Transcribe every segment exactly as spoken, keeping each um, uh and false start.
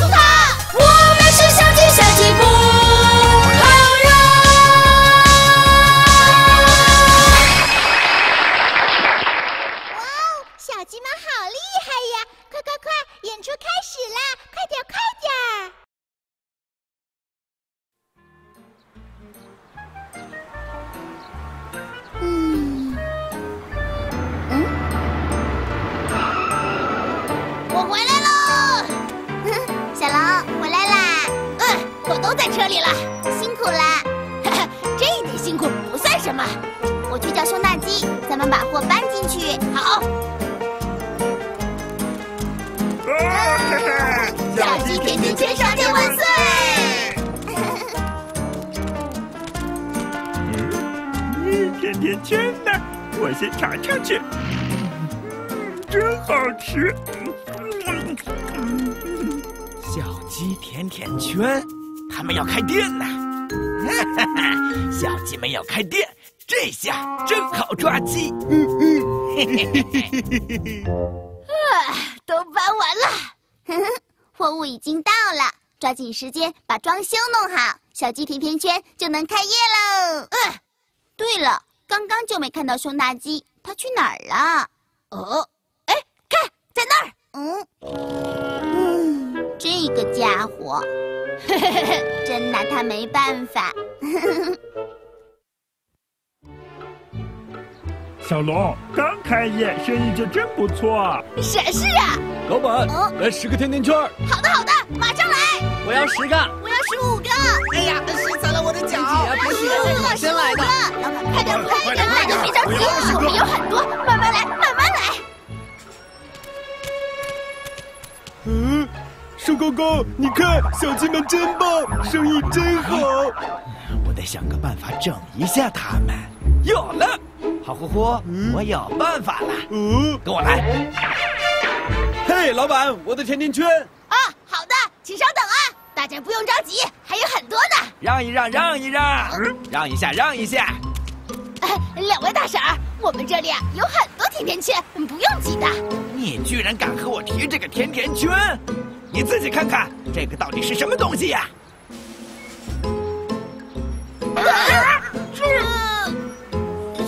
诉他，我们是相亲相亲不好人。哇哦，小鸡们好厉害呀！快快快，演出开始啦！快点快点！ 回来喽，小狼回来啦！嗯，我都在车里了，辛苦啦。这一点辛苦不算什么，我去叫收纳机，咱们把货搬进去。好。小鸡甜甜圈商店万岁！嗯，甜甜圈呢？我先尝尝去。嗯，真好吃。 小鸡甜甜圈，他们要开店呢！哈哈，小鸡们要开店，这下正好抓鸡。嗯嗯，嘿嘿嘿嘿嘿啊，都搬完了，货物已经到了，抓紧时间把装修弄好，小鸡甜甜圈就能开业喽。嗯，对了，刚刚就没看到收纳机，它去哪儿了？哦，哎，看，在那儿。 嗯嗯，这个家伙，真拿他没办法。小龙刚开业，生意就真不错啊！是是啊，老板，哦、来十个甜甜圈。好的好的，马上来。我要十个。我要十五个。哎呀，摔残了我的脚！不行，我先来的。老板，快点快点，快点别着急，我们有很多，慢慢来，慢慢来。 嗯，瘦高高，你看小鸡们真棒，生意真好。我得想个办法整一下他们。有了，好呼呼，嗯、我有办法了。嗯，跟我来。嘿，老板，我的甜甜圈。啊，好的，请稍等啊，大家不用着急，还有很多呢。让一让，让一让，嗯、让一下，让一下。哎、两位大婶儿，我们这里啊有很多甜甜圈，不用挤的。 你居然敢和我提这个甜甜圈！你自己看看，这个到底是什么东西呀、啊？这、啊……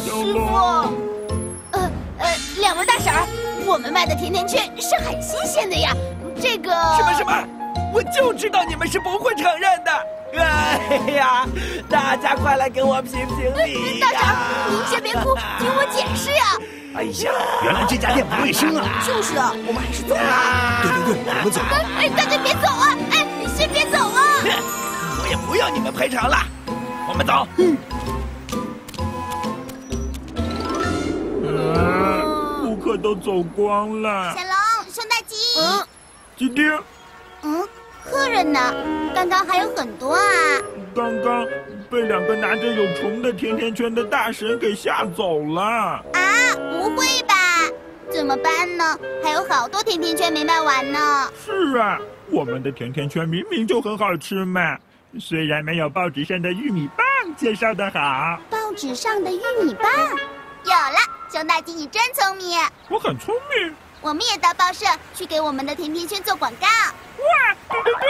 师傅，呃呃，两位大婶儿，我们卖的甜甜圈是很新鲜的呀。这个……什么什么？我就知道你们是不会承认的。哎呀，大家快来给我评评理、啊！大婶，您先别哭，听我解释呀、啊。 哎呀，原来这家店不卫生啊！就是啊，我们还是走吧。对对对，我们走。哎，大家别走啊！哎，先别走啊！我也不要你们赔偿了，我们走。嗯。顾客都走光了。小龙，收纳机。嗯。鸡丁。嗯，客人呢？刚刚还有很多啊。刚刚被两个拿着有虫的甜甜圈的大神给吓走了。啊！ 不会吧？怎么办呢？还有好多甜甜圈没卖完呢。是啊，我们的甜甜圈明明就很好吃嘛，虽然没有报纸上的玉米棒介绍的好。报纸上的玉米棒，有了！熊大鸡，你真聪明。我很聪明。我们也到报社去给我们的甜甜圈做广告。哇，对对对，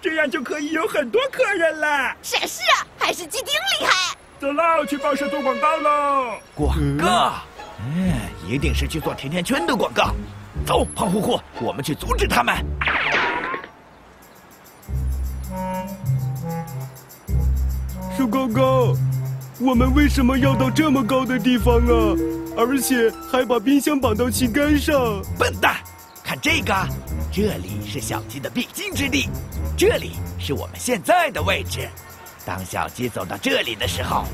这样就可以有很多客人了。是是啊，还是鸡丁厉害。走喽，去报社做广告喽。广告。嗯 嗯，一定是去做甜甜圈的广告。走，胖乎乎，我们去阻止他们。瘦高高，我们为什么要到这么高的地方啊？而且还把冰箱绑到旗杆上。笨蛋，看这个，这里是小鸡的必经之地，这里是我们现在的位置。当小鸡走到这里的时候，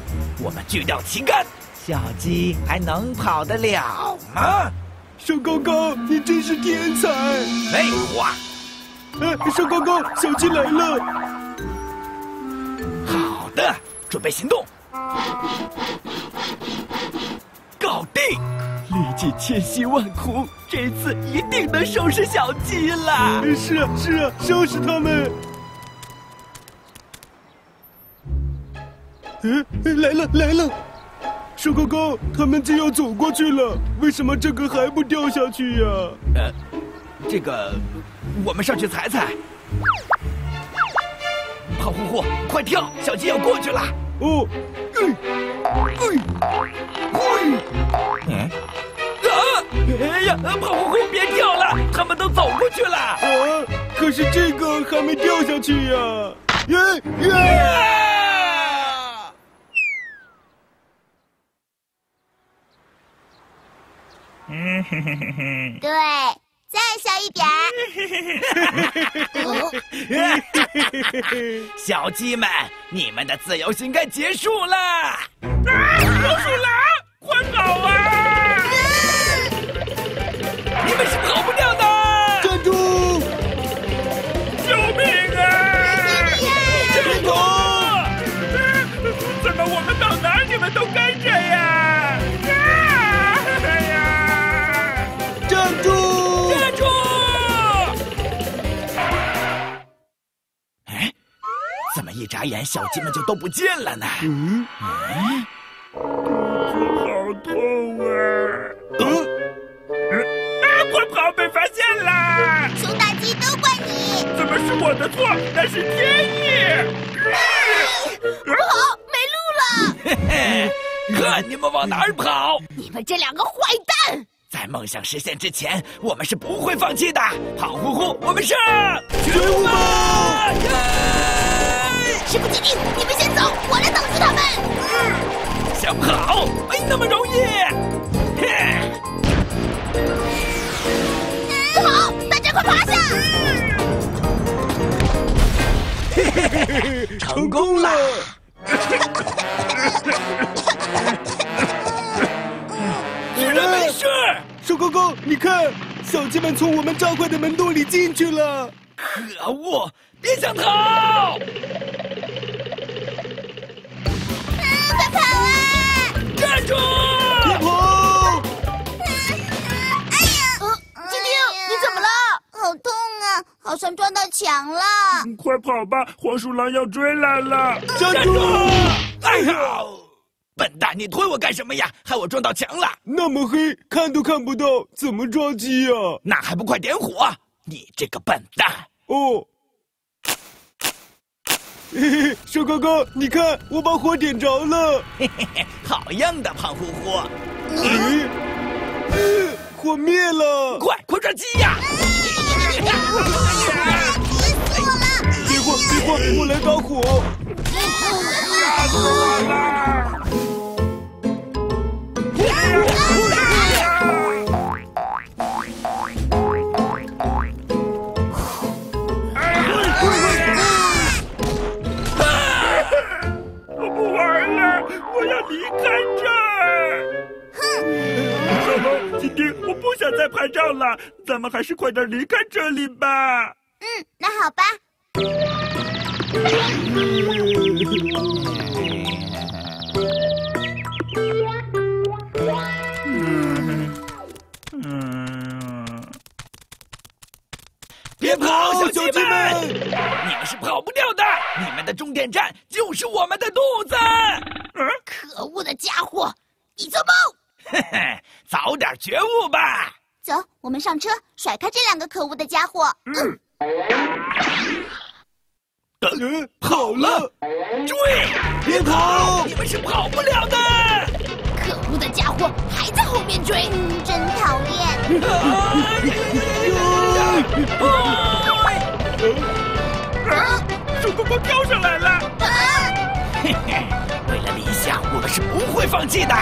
我们锯掉旗杆。 小鸡还能跑得了吗？瘦高高，你真是天才！废话。哎，瘦高高，小鸡来了。好的，准备行动。搞定！历尽千辛万苦，这次一定能收拾小鸡了。是啊，是啊，收拾他们。 嗯，来了，来了。 瘦高高，他们就要走过去了，为什么这个还不掉下去呀、啊？呃，这个，我们上去踩踩。胖乎乎，快跳！小鸡要过去了。哦，嗯，嗯，嗯，啊！哎呀，胖乎乎，别跳了，他们都走过去了。啊，可是这个还没掉下去呀！耶耶！ 嗯，对，再小一点儿。小鸡们，你们的自由行该结束了。啊！老鼠狼，快跑啊！你们是跑不掉的。站住！救命啊！救命啊！怎么我们到哪儿你们都跟着呀？ 一眨眼，小鸡们就都不见了呢。嗯，肚子好痛啊！嗯，啊，快跑，被发现啦！熊大鸡都怪你！怎么是我的错？那是天意！不好，没路了！嘿嘿，看你们往哪儿跑！你们这两个坏蛋！在梦想实现之前，我们是不会放弃的。胖乎乎，我们是觉悟吧！ 事不决定，你们先走，我来挡住他们。嗯，想跑没那么容易。嗯、好，大家快爬上！嘿嘿嘿嘿，成功了！居然没事！瘦高高，你看，小鸡们从我们炸坏的门洞里进去了。可恶，别想逃！ 站住！别跑！哎呀！丁丁，你怎么了？好痛啊！好像撞到墙了。快跑吧，黄鼠狼要追来了！站住！哎呀！笨蛋，你推我干什么呀？害我撞到墙了。那么黑，看都看不到，怎么抓鸡呀？那还不快点火！你这个笨蛋！哦。 嘿嘿，瘦高高，你看我把火点着了。嘿嘿嘿，好样的，胖乎乎。嗯，火灭了。快，快抓鸡呀！急死我了！别慌，别慌，我来打火。吓死我了！哎呀！ 我要离开这儿！哼！丁丁，我不想再拍照了，咱们还是快点离开这里吧。嗯，那好吧。嗯嗯，别跑，小鸡们！你们是跑不掉的，你们的终点站就是我们的肚子。 可恶的家伙，你做梦！嘿嘿，早点觉悟吧。走，我们上车，甩开这两个可恶的家伙。嗯。嗯，跑了！追！别跑！你们是跑不了的。可恶的家伙还在后面追，真讨厌。啊！小狗狗跳上来了。嘿嘿。 为了理想，我们是不会放弃的。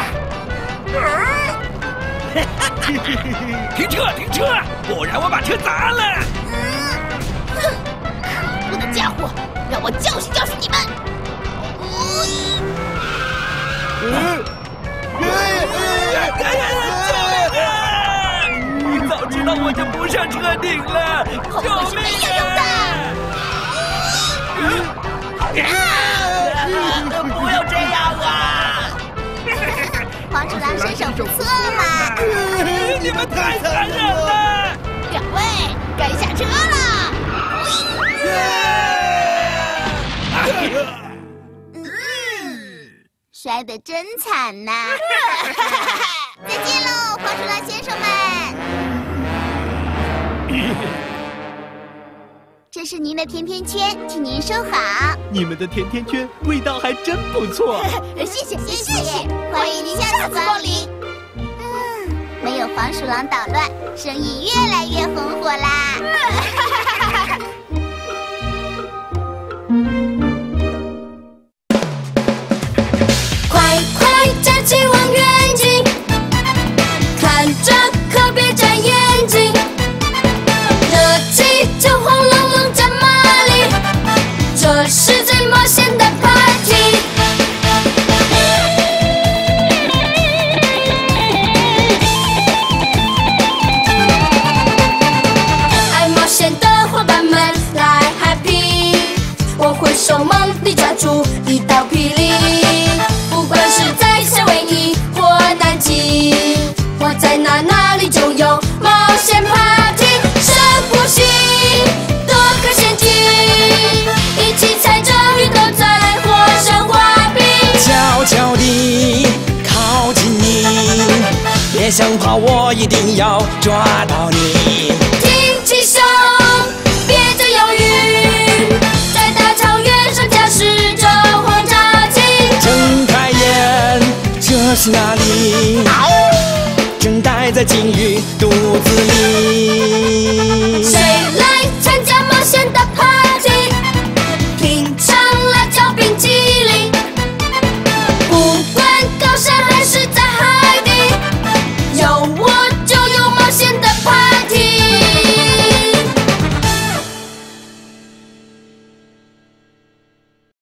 停车，停车！不然我把车砸了。哼，可恶的家伙，让我教训教训你们！你早知道我就不上车顶了，救命！没有用的。 不要这样啊！黄鼠狼身手不错嘛！你们太残忍了！两位该下车了。摔得真惨呐！再见喽，黄鼠狼先生们！这是您的甜甜圈，请您收好。你们的甜甜圈味道还真不错。谢谢谢谢谢，欢迎您下次光临。嗯，没有黄鼠狼捣乱，生意越来越红火啦。快快站起望远镜，看着可别眨眼睛，热气就轰隆隆加马力，这是最冒险的 party。 爱冒险的伙伴们来 happy， 我会手忙里抓住一道霹雳。 我在哪哪里就有冒险 party， 深呼吸，多颗陷阱，一起踩着绿豆再来火山滑冰。悄悄地靠近你，别想跑，我一定要抓到你。挺起胸，别再犹豫，在大草原上驾驶着轰炸机。睁开眼，这是哪里？ 正待在惊